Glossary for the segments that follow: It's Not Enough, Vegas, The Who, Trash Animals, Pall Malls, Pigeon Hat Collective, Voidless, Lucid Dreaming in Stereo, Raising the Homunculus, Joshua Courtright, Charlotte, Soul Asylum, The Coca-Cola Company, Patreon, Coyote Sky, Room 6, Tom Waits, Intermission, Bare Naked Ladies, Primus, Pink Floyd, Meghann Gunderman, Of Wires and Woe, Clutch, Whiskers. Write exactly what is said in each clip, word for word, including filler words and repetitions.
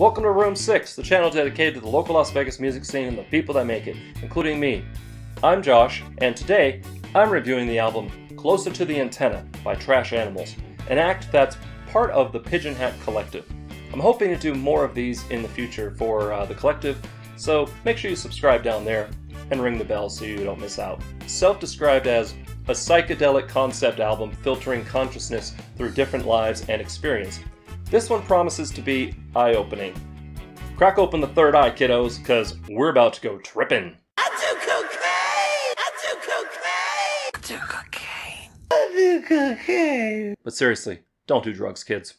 Welcome to Room six, the channel dedicated to the local Las Vegas music scene and the people that make it, including me. I'm Josh, and today I'm reviewing the album Closer to the Antenna by Trash Animals, an act that's part of the Pigeon Hat Collective. I'm hoping to do more of these in the future for uh, the collective, so make sure you subscribe down there and ring the bell so you don't miss out. Self-described as a psychedelic concept album filtering consciousness through different lives and experience, this one promises to be eye-opening. Crack open the third eye, kiddos, cause we're about to go trippin'. I do cocaine! I do cocaine! I do cocaine. I do cocaine. But seriously, don't do drugs, kids.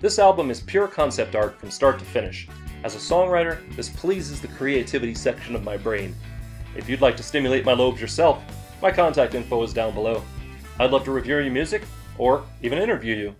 This album is pure concept art from start to finish. As a songwriter, this pleases the creativity section of my brain. If you'd like to stimulate my lobes yourself, my contact info is down below. I'd love to review your music, or even interview you.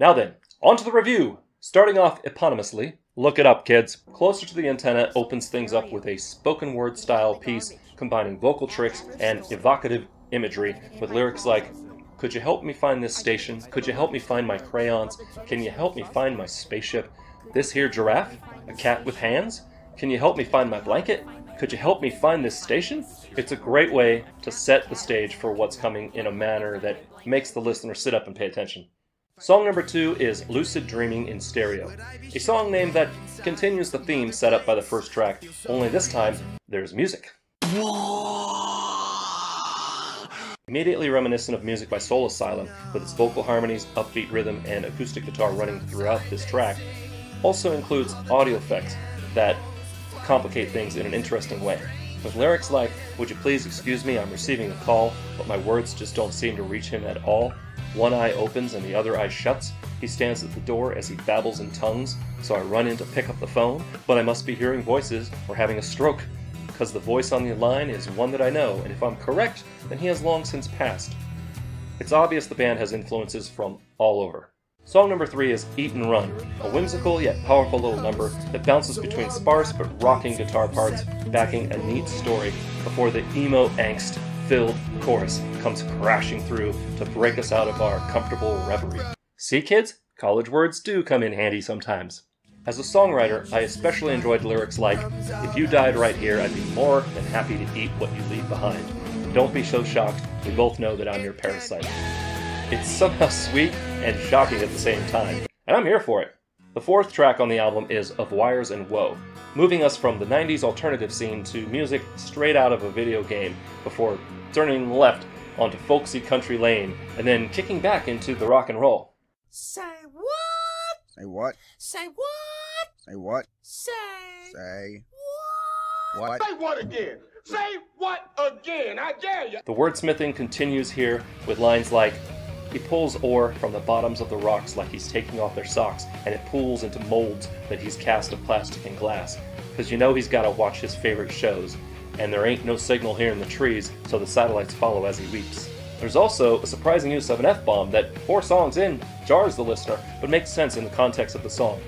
Now then, on to the review! Starting off eponymously, look it up, kids. Closer to the Antenna opens things up with a spoken word style piece combining vocal tricks and evocative imagery with lyrics like, "Could you help me find this station? Could you help me find my crayons? Can you help me find my spaceship? This here giraffe? A cat with hands? Can you help me find my blanket? Could you help me find this station?" It's a great way to set the stage for what's coming in a manner that makes the listener sit up and pay attention. Song number two is Lucid Dreaming in Stereo, a song name that continues the theme set up by the first track, only this time there's music. Immediately reminiscent of music by Soul Asylum, with its vocal harmonies, upbeat rhythm, and acoustic guitar running throughout this track, also includes audio effects that complicate things in an interesting way, with lyrics like, "Would you please excuse me, I'm receiving a call, but my words just don't seem to reach him at all. One eye opens and the other eye shuts. He stands at the door as he babbles in tongues, so I run in to pick up the phone, but I must be hearing voices or having a stroke, because the voice on the line is one that I know, and if I'm correct, then he has long since passed." It's obvious the band has influences from all over. Song number three is Eat and Run, a whimsical yet powerful little number that bounces between sparse but rocking guitar parts backing a neat story before the emo angst-filled chorus comes crashing through to break us out of our comfortable reverie. See, kids? College words do come in handy sometimes. As a songwriter, I especially enjoyed lyrics like, "If you died right here, I'd be more than happy to eat what you leave behind. Don't be so shocked, we both know that I'm your parasite." It's somehow sweet and shocking at the same time, and I'm here for it. The fourth track on the album is Of Wires and Woe, moving us from the nineties alternative scene to music straight out of a video game before turning left onto folksy country lane and then kicking back into the rock and roll. Say what? Say what? Say what? Say what? Say. Say. What? Say what again? Say what again? I dare you! The wordsmithing continues here with lines like, "He pulls ore from the bottoms of the rocks like he's taking off their socks, and it pools into molds that he's cast of plastic and glass, because you know he's got to watch his favorite shows, and there ain't no signal here in the trees, so the satellites follow as he weeps." There's also a surprising use of an F-bomb that, four songs in, jars the listener, but makes sense in the context of the song.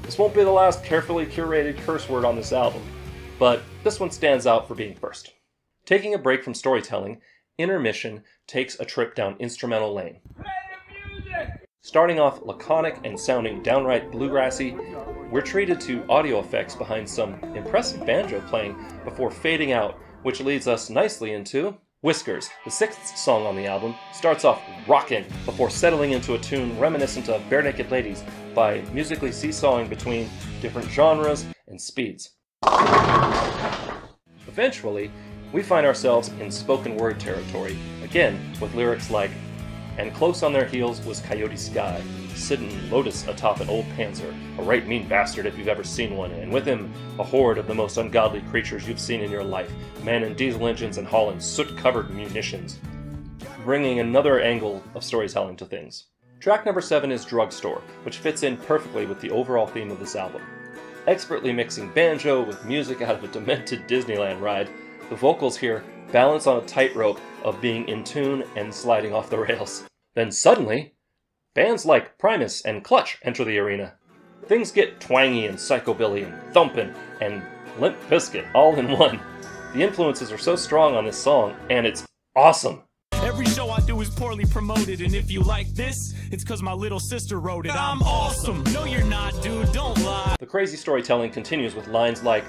This won't be the last carefully curated curse word on this album, but this one stands out for being first. Taking a break from storytelling, Intermission takes a trip down instrumental lane. Play the music! Starting off laconic and sounding downright bluegrassy, we're treated to audio effects behind some impressive banjo playing before fading out, which leads us nicely into Whiskers. The sixth song on the album starts off rockin' before settling into a tune reminiscent of Bare Naked Ladies by musically seesawing between different genres and speeds. Eventually, we find ourselves in spoken word territory, again with lyrics like, "And close on their heels was Coyote Sky, sitting lotus atop an old panzer, a right mean bastard if you've ever seen one, and with him a horde of the most ungodly creatures you've seen in your life, manning diesel engines and hauling soot-covered munitions," bringing another angle of storytelling to things. Track number seven is Drugstore, which fits in perfectly with the overall theme of this album. Expertly mixing banjo with music out of a demented Disneyland ride, the vocals here balance on a tightrope of being in tune and sliding off the rails. Then suddenly, bands like Primus and Clutch enter the arena. Things get twangy and psychobilly and thumpin' and Limp Bizkit all in one. The influences are so strong on this song, and it's awesome. Every show I do is poorly promoted, and if you like this, it's because my little sister wrote it. I'm awesome. No, you're not, dude. Don't lie. The crazy storytelling continues with lines like,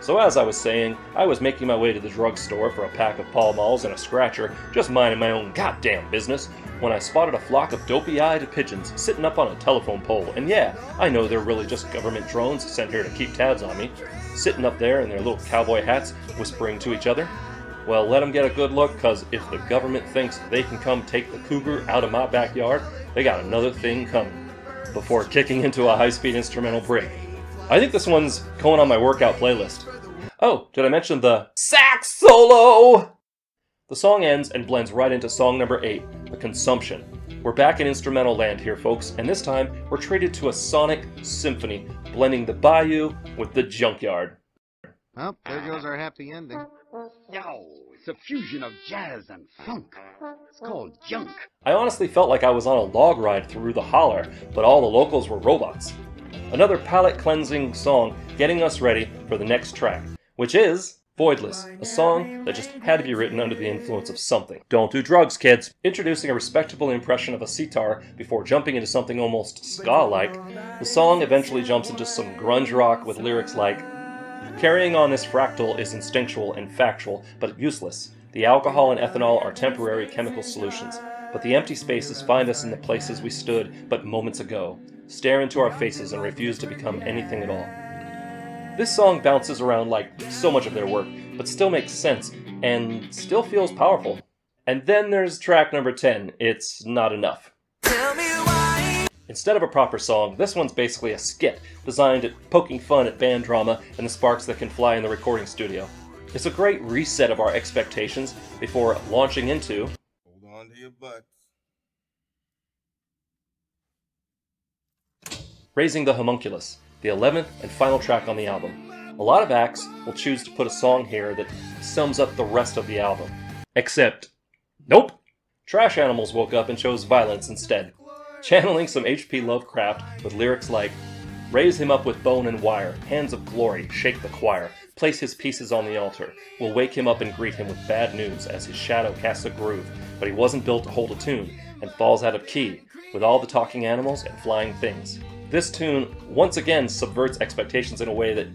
"So as I was saying, I was making my way to the drugstore for a pack of Pall Malls and a scratcher, just minding my own goddamn business, when I spotted a flock of dopey-eyed pigeons sitting up on a telephone pole. And yeah, I know they're really just government drones sent here to keep tabs on me, sitting up there in their little cowboy hats, whispering to each other. Well, let them get a good look, because if the government thinks they can come take the cougar out of my backyard, they got another thing coming," before kicking into a high-speed instrumental break. I think this one's going on my workout playlist. Oh, did I mention the sax solo? The song ends and blends right into song number eight, The Consumption. We're back in instrumental land here, folks, and this time we're treated to a sonic symphony, blending the bayou with the junkyard. Well, there goes our happy ending. No, it's a fusion of jazz and funk. It's called junk. I honestly felt like I was on a log ride through the holler, but all the locals were robots. Another palate-cleansing song getting us ready for the next track, which is Voidless, a song that just had to be written under the influence of something. Don't do drugs, kids. Introducing a respectable impression of a sitar before jumping into something almost ska-like, the song eventually jumps into some grunge rock with lyrics like, "Carrying on this fractal is instinctual and factual, but useless. The alcohol and ethanol are temporary chemical solutions, but the empty spaces find us in the places we stood but moments ago, stare into our faces and refuse to become anything at all." This song bounces around like so much of their work, but still makes sense and still feels powerful. And then there's track number ten, It's Not Enough. Tell me why. Instead of a proper song, this one's basically a skit designed at poking fun at band drama and the sparks that can fly in the recording studio. It's a great reset of our expectations before launching into Hold on to your butts. Raising the Homunculus, the eleventh and final track on the album. A lot of acts will choose to put a song here that sums up the rest of the album. Except, nope! Trash Animals woke up and chose violence instead, channeling some H P Lovecraft with lyrics like, "Raise him up with bone and wire, hands of glory, shake the choir, place his pieces on the altar, we'll wake him up and greet him with bad news as his shadow casts a groove, but he wasn't built to hold a tune, and falls out of key, with all the talking animals and flying things." This tune, once again, subverts expectations in a way that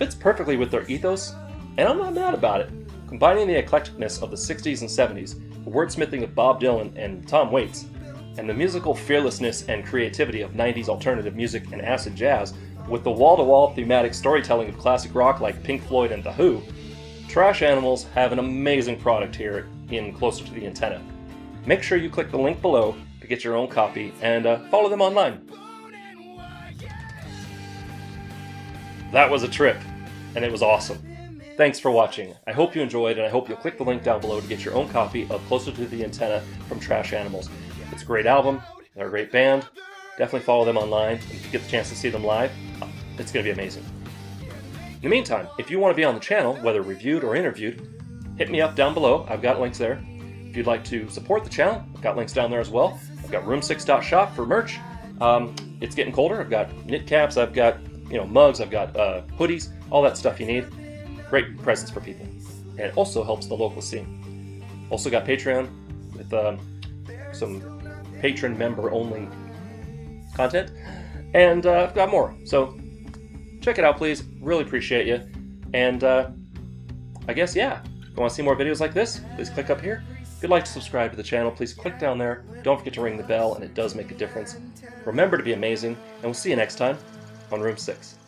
fits perfectly with their ethos, and I'm not mad about it. Combining the eclecticness of the sixties and seventies, the wordsmithing of Bob Dylan and Tom Waits, and the musical fearlessness and creativity of nineties alternative music and acid jazz, with the wall-to-wall thematic storytelling of classic rock like Pink Floyd and The Who, Trash Animals have an amazing product here in Closer to the Antenna. Make sure you click the link below to get your own copy, and uh, follow them online. That was a trip, and it was awesome. Thanks for watching. I hope you enjoyed, and I hope you'll click the link down below to get your own copy of Closer to the Antenna from Trash Animals. It's a great album, they're a great band, definitely follow them online, and if you get the chance to see them live, it's going to be amazing. In the meantime, if you want to be on the channel, whether reviewed or interviewed, hit me up down below, I've got links there. If you'd like to support the channel, I've got links down there as well. I've got room six dot shop for merch, um, it's getting colder, I've got knit caps, I've got you know mugs, I've got uh, hoodies, all that stuff you need. Great presents for people, and it also helps the local scene. Also got Patreon with um, some patron member only content, and uh, I've got more, so check it out please, really appreciate you, and uh, I guess yeah, if you want to see more videos like this, please click up here. If you'd like to subscribe to the channel, please click down there, don't forget to ring the bell, and it does make a difference. Remember to be amazing, and we'll see you next time on Room six.